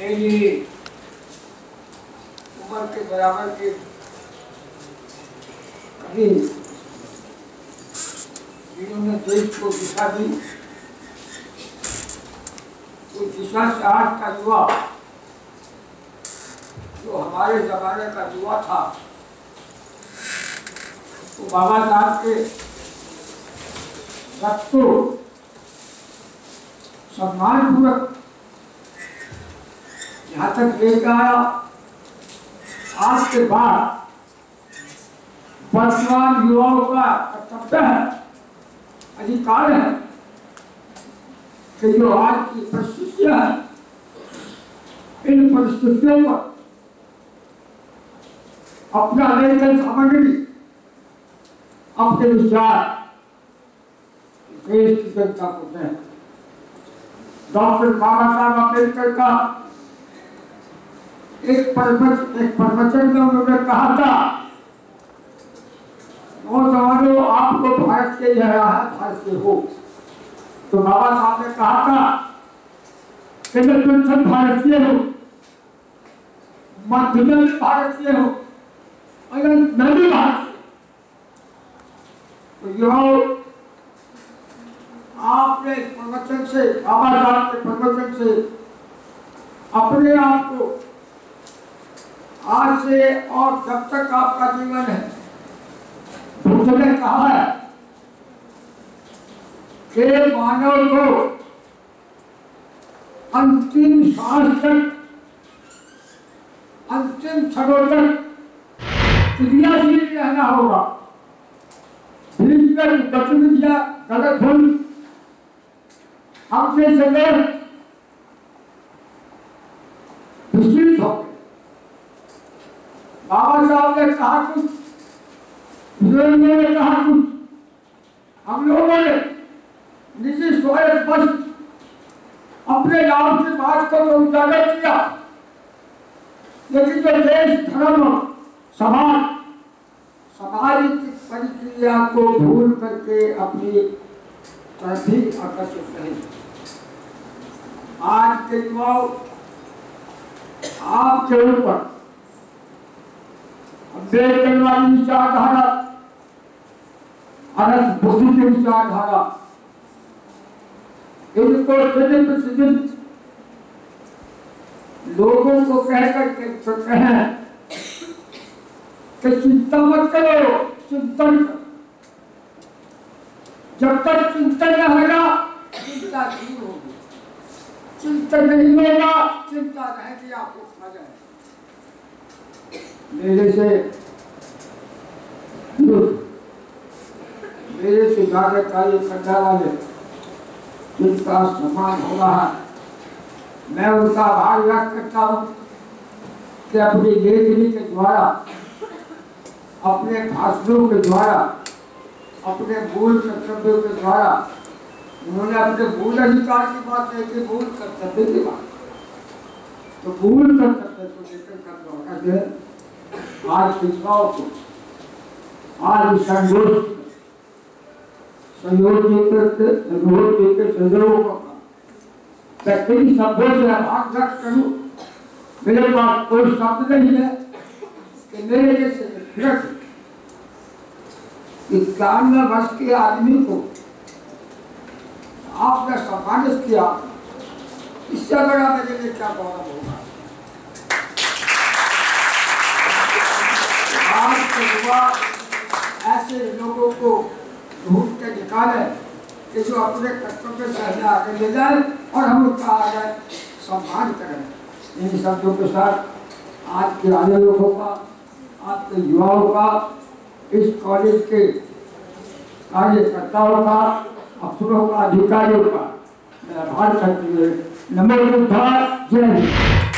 के लिए उम्र के बराबर के कभी जिन्होंने देश को दिशा दी, वो दिशा से आज का युवा जो हमारे जमाने का युवा था, वो तो बाबा साहब के रक्तों सम्मान पूर्वक यहाँ तक ले गया। आज के बाद वर्तमान युवाओं का कर्तव्य है, अधिकार है कि जो आज की परिस्थितियां हैं, इन परिस्थितियों पर अपना लेकर सामग्री, अपने विचार देश की जनता को दें। डॉक्टर बाबा साहब अम्बेडकर का एक प्रवचन में उन्होंने कहा था, नौजवानों आपको भारत से यह है, भारत से हो। तो बाबा साहब ने कहा था कि तुम सब भारतीय हो, मध्यम भारतीय हो, अगर नवी भारतीय। तो युवाओं, आपने इस प्रवचन से, बाबा साहब के प्रवचन से अपने आप को आज से और जब तक आपका जीवन है, बुद्ध ने कहा है कि मानव को अंतिम सांस तक, अंतिम क्षणों तक क्रियाशील रहना होगा। बीच में गतिविधियां गलत हुई, हमसे संदेश विस्तृत हो। बाबा साहब ने कहा कुछ, बुजुर्गों ने कहा कुछ, हम लोगों ने निजी स्वार्थ बस अपने लाभ की बात को तो उजागर किया, लेकिन जो देश, धर्म, समाज की प्रतिक्रिया को भूल करके अपनी तरफ आकर्षित रहे। आज के युवाओं, आपके ऊपर अम्बेडकर वाली विचारधारा, अरस बुद्धि की विचारधारा, इनको सदिन प्रतिदिन लोगों को कहकर के सकते हैं कि चिंता मत करो, चिंतन करो। जब तक चिंतन रहेगा, चिंता दूर होगी। चिंतन नहीं होगा, चिंता रहेगी, आपको खा जाएगी। मेरे से ज्यादा कार्य करने वाले जिनका सम्मान हो रहा है, मैं उनका आभार व्यक्त करता हूँ कि अपनी लेखनी के द्वारा, अपने भाषणों के द्वारा, अपने मूल कर्तव्यों के द्वारा उन्होंने अपने मूल अधिकार की बात कही थी, मूल कर्तव्य की बात। तो मूल कर्तव्य को लेकर करना है आज शिक्षाओं को, आज संयोग देकर संजोगों का तकनीकी शब्दों से भाग करूं। मेरे पास कोई शब्द नहीं है कि मेरे जैसे व्यक्ति, 91 वर्ष के आदमी को आपने सम्मानित किया, इससे बड़ा मेरे लिए क्या गौरव होगा। आज के युवा ऐसे लोगों को ढूंढ के निकाले कि जो अपने कर्तव्य से हमें आगे ले जाए और हम उनका आगे सम्मान करें। इन शब्दों के साथ आज के आने लोगों का, आज के युवाओं का, इस कॉलेज के कार्यकर्ताओं का, अफसरों का, अधिकारियों का मैं आभार करते हुए नमो बुद्धाय, जय हिंद।